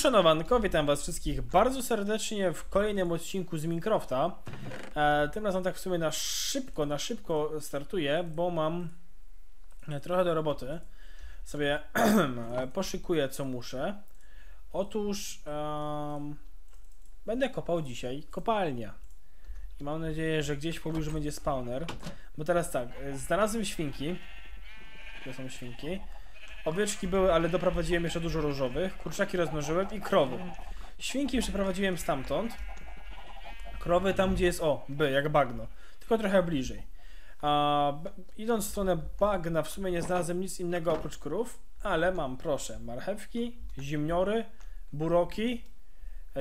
Uszanowanko, witam was wszystkich bardzo serdecznie w kolejnym odcinku z Minecrafta. Tym razem tak w sumie na szybko startuję, bo mam trochę do roboty. Sobie poszykuję co muszę. Otóż będę kopał dzisiaj kopalnię. I mam nadzieję, że gdzieś w pobliżu będzie spawner. Bo teraz tak, znalazłem świnki. To są świnki. Owieczki były, ale doprowadziłem jeszcze dużo różowych. Kurczaki rozmnożyłem i krowy. Świnki przeprowadziłem stamtąd. Krowy tam, gdzie jest jak bagno. Tylko trochę bliżej. Idąc w stronę bagna, w sumie nie znalazłem nic innego oprócz krów. Ale mam, proszę, marchewki, zimniory, buroki,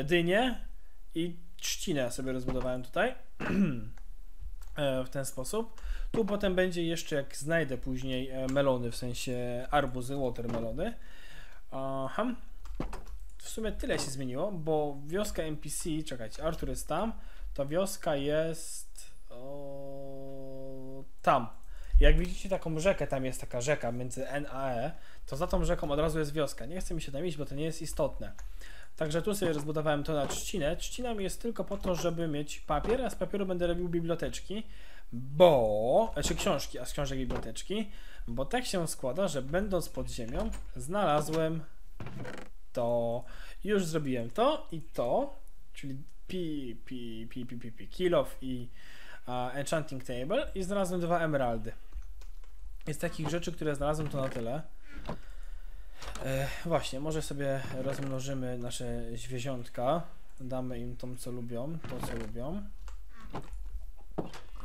dynie i trzcinę sobie rozbudowałem tutaj. W ten sposób. Tu potem będzie jeszcze, jak znajdę później, melony, w sensie arbuzy, watermelony. Aha. W sumie tyle się zmieniło, bo wioska NPC, czekajcie, Artur jest tam, to wioska jest tam. Jak widzicie taką rzekę, tam jest taka rzeka między N a E, to za tą rzeką od razu jest wioska. Nie chcę mi się tam iść, bo to nie jest istotne. Także tu sobie rozbudowałem to na trzcinę. Trzcina mi jest tylko po to, żeby mieć papier, a z papieru będę robił biblioteczki, czy książki, a z książek biblioteczki, bo tak się składa, że będąc pod ziemią znalazłem to. Już zrobiłem to i to, czyli kill off i enchanting table, i znalazłem 2 emeraldy. Jest takich rzeczy, które znalazłem, to na tyle. Właśnie, może sobie rozmnożymy nasze zwierzątka. Damy im to, co lubią.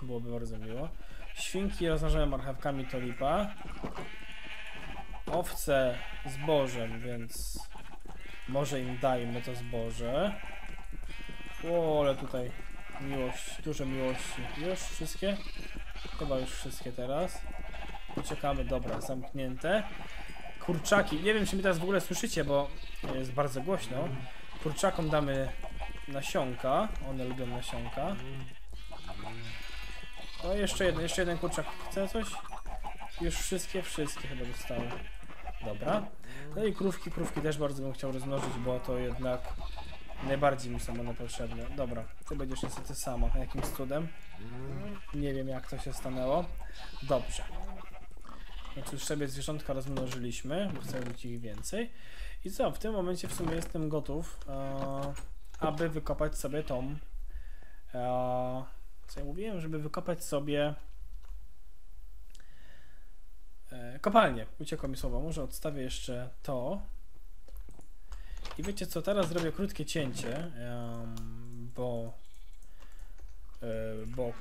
Byłoby bardzo miło. Świnki rozmnażamy marchewkami, to lipa. Owce zbożem, więc może im dajmy to zboże. O, ale tutaj miłość, dużo miłości. Już wszystkie? Chyba już wszystkie teraz. Poczekamy, dobra, zamknięte. Kurczaki, nie wiem, czy mi teraz w ogóle słyszycie, bo jest bardzo głośno. Kurczakom damy nasionka, one lubią nasionka. O, jeszcze jeden kurczak. Chce coś? Już wszystkie chyba dostały. Dobra. No i krówki też bardzo bym chciał rozmnożyć, bo to jednak najbardziej mi są one potrzebne. Dobra, ty będziesz niestety sama, jakimś cudem. Nie wiem, jak to się stanęło. Dobrze. Więc już sobie zwierzątka rozmnożyliśmy, bo chcę mieć ich więcej. I co, w tym momencie w sumie jestem gotów, aby wykopać sobie tą... co ja mówiłem? Żeby wykopać sobie... kopalnię. Uciekło mi słowo. Może odstawię jeszcze to. I wiecie co, teraz zrobię krótkie cięcie, bo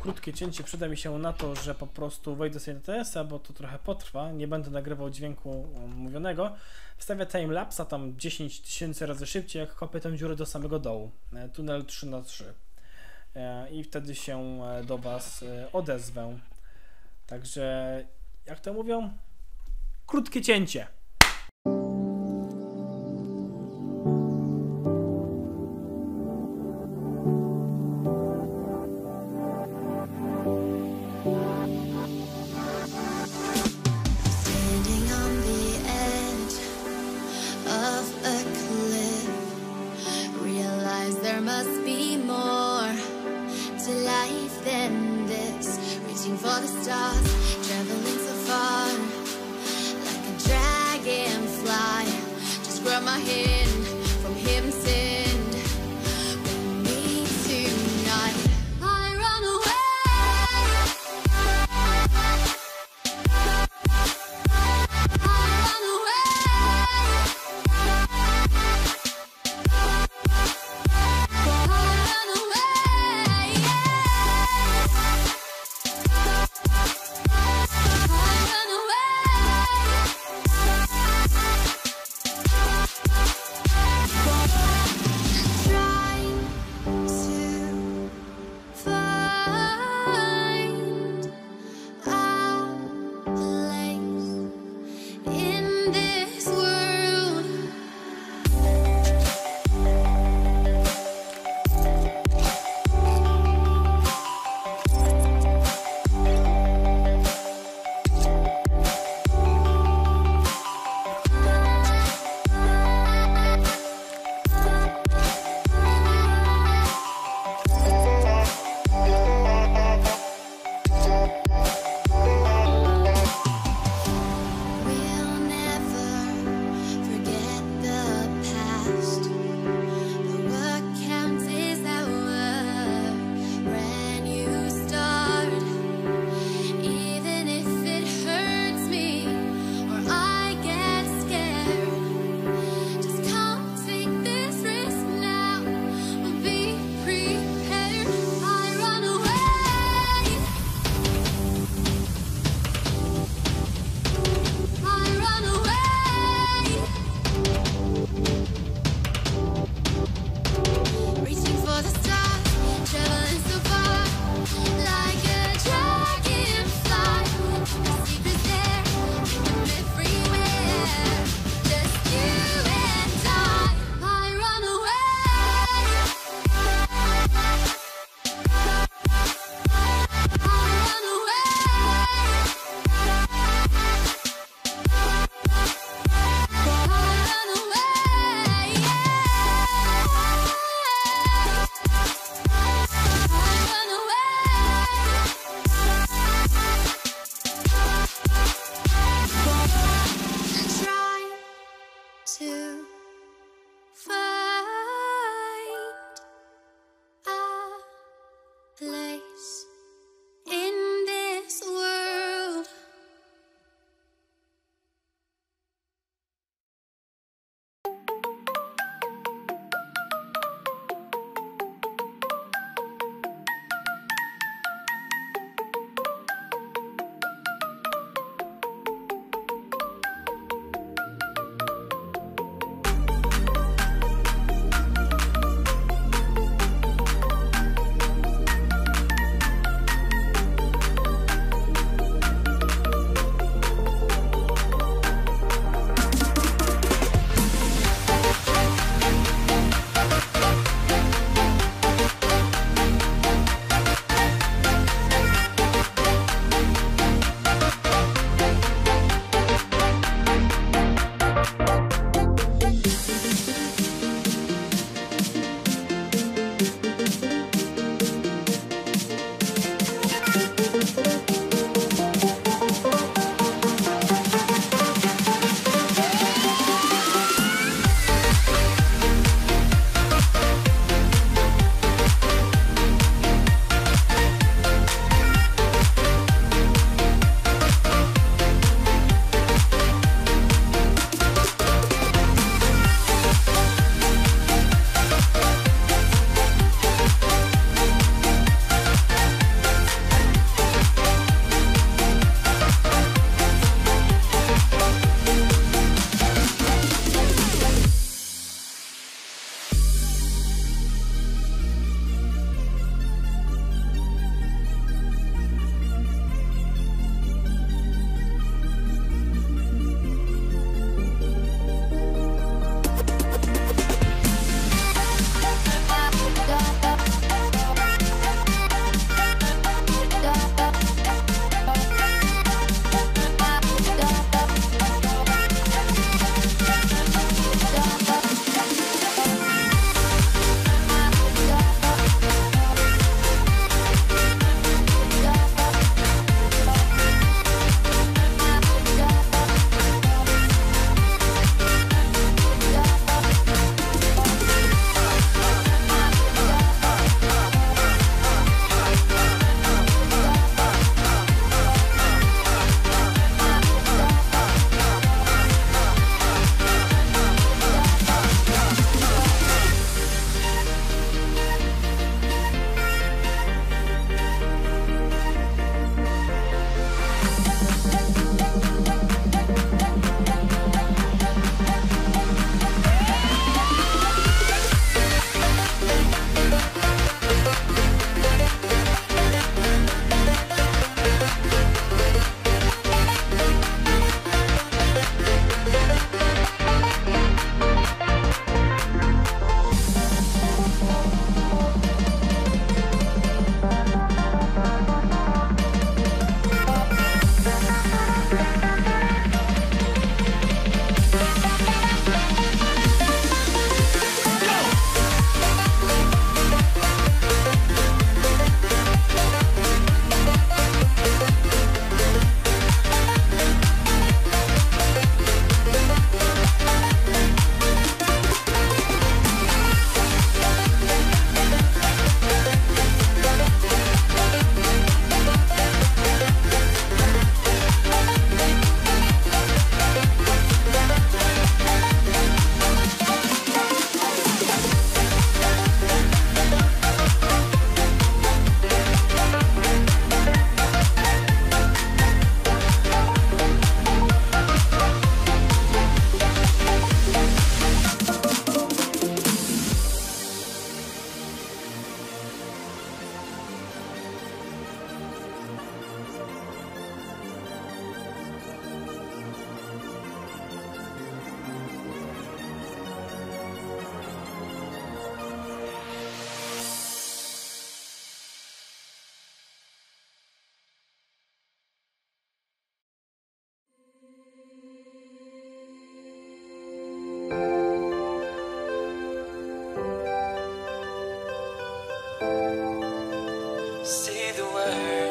krótkie cięcie przyda mi się na to, że po prostu wejdę sobie na TS-a, bo to trochę potrwa, nie będę nagrywał dźwięku mówionego. Wstawię timelapsa tam 10 tysięcy razy szybciej, jak kopię tę dziurę do samego dołu, tunel 3×3, i wtedy się do was odezwę. Także, jak to mówią, krótkie cięcie.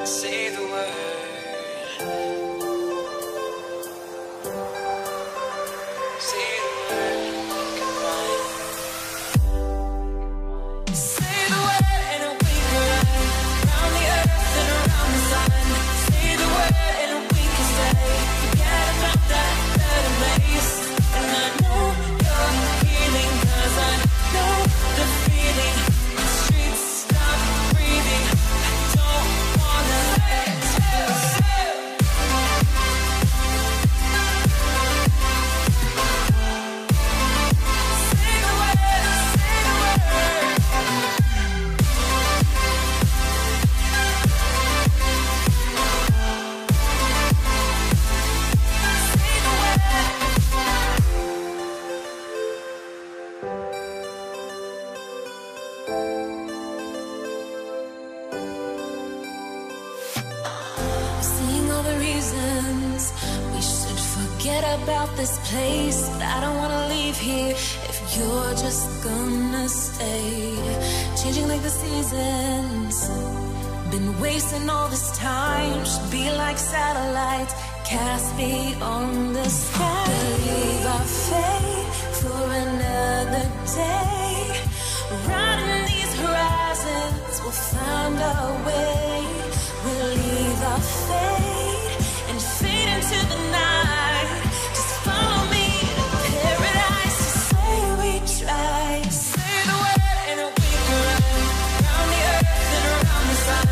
Say the word. Say the word. Goodbye. Say the word and a wink away. Round the earth and around the sun. Say the word and a wink and say, forget about that better place. And I know you're healing, 'cause I know the feeling. The streets stop breathing. I don't. About this place, but I don't wanna leave here if you're just gonna stay. Changing like the seasons, been wasting all this time. Should be like satellites, cast beyond the sky. Believe our fate for another day. Riding these horizons, we'll find our way. We'll leave our fate and fade into the night. Follow me to paradise. Just say we try. Say the word and a wink around. Round the earth and around the sun.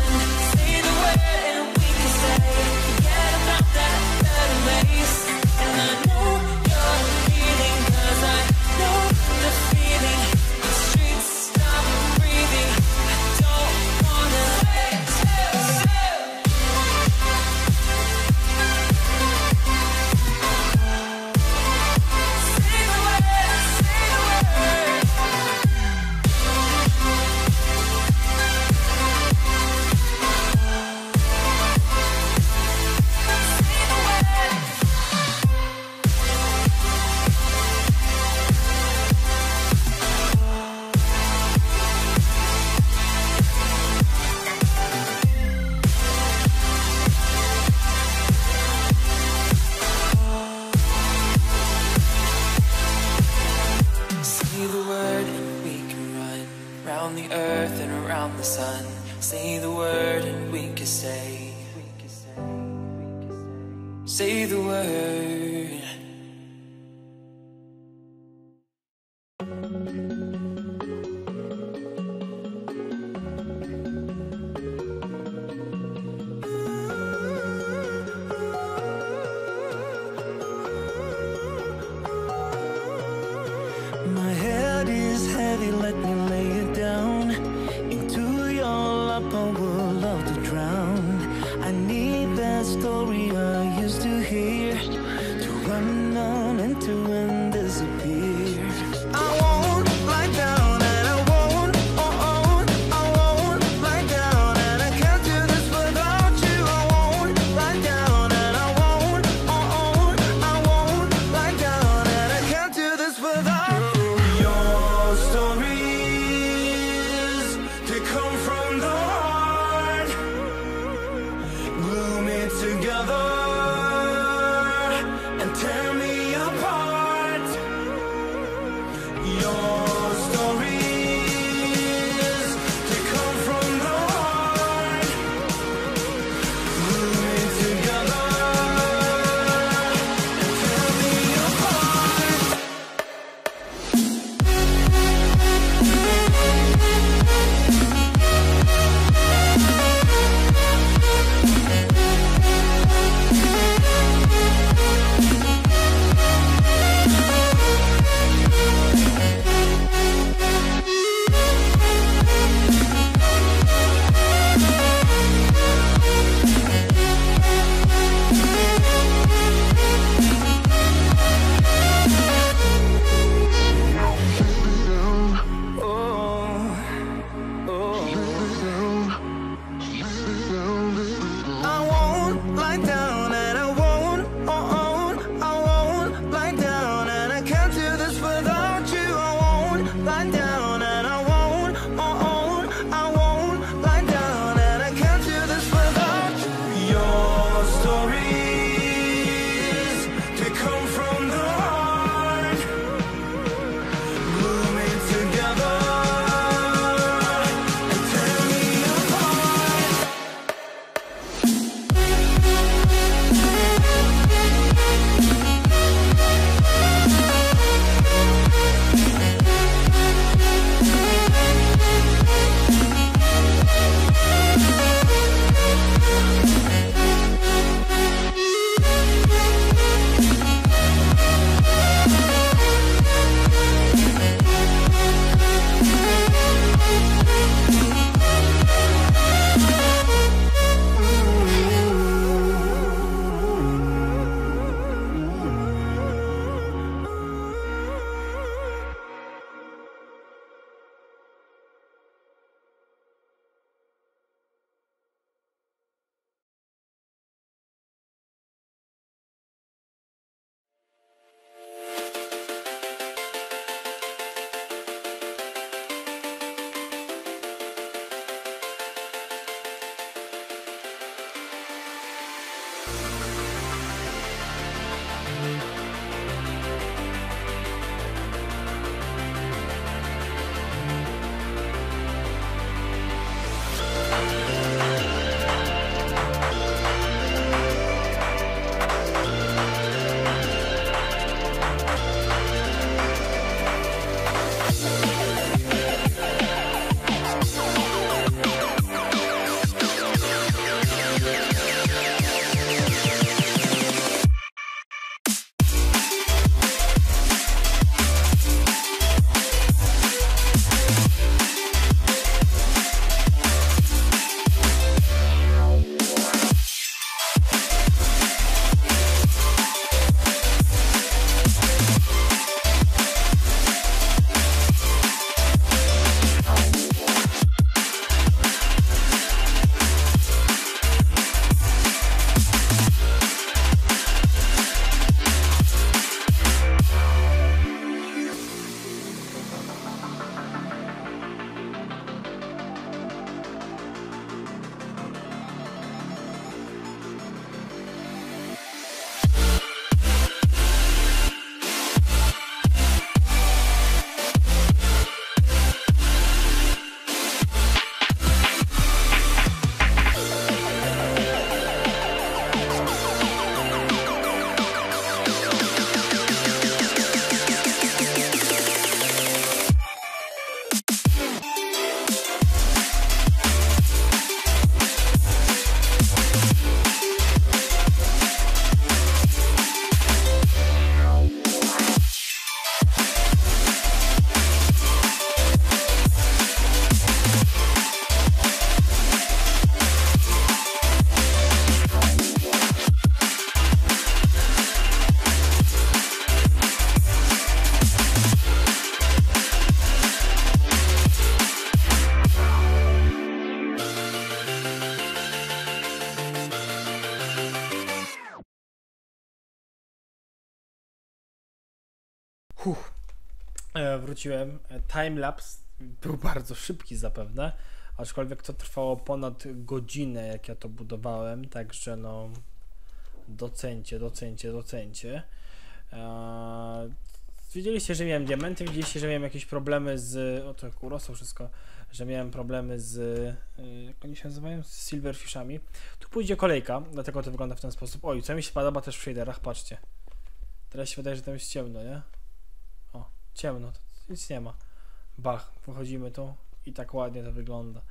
Say the word and a wink and say, forget about that better place. And I know you're healing, 'cause I know the feeling. The streets stop breathing. I don't wanna wait. I need that story I used to hear to run. Wróciłem. Timelapse był bardzo szybki zapewne, aczkolwiek to trwało ponad godzinę, jak ja to budowałem, także no docencie. Widzieliście, że miałem diamenty, widzieliście, że miałem jakieś problemy z... O, to jak urosło wszystko. Że miałem problemy z... jak oni się nazywają? Z silverfishami. Tu pójdzie kolejka, dlatego to wygląda w ten sposób. Oj, co mi się podoba też w shaderach, patrzcie. Teraz się wydaje, że tam jest ciemno, nie? O, ciemno, to nic nie ma. Bach, wychodzimy tu i tak ładnie to wygląda.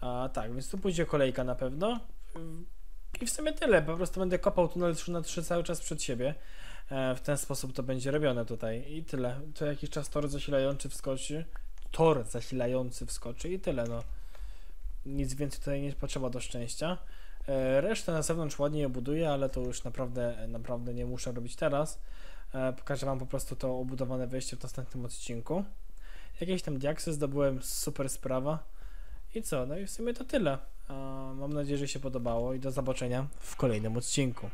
A tak, więc tu pójdzie kolejka na pewno. I w sumie tyle, po prostu będę kopał tunel 3x3 cały czas przed siebie. W ten sposób to będzie robione tutaj i tyle. Co jakiś czas tor zasilający wskoczy i tyle, no. Nic więcej tutaj nie potrzeba do szczęścia. Resztę na zewnątrz ładnie je buduję, ale to już naprawdę nie muszę robić teraz. Pokażę wam po prostu to obudowane wejście w następnym odcinku. Jakieś tam diaksy zdobyłem, super sprawa. I co? No i w sumie to tyle. Mam nadzieję, że się podobało i do zobaczenia w kolejnym odcinku.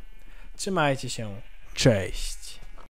Trzymajcie się. Cześć!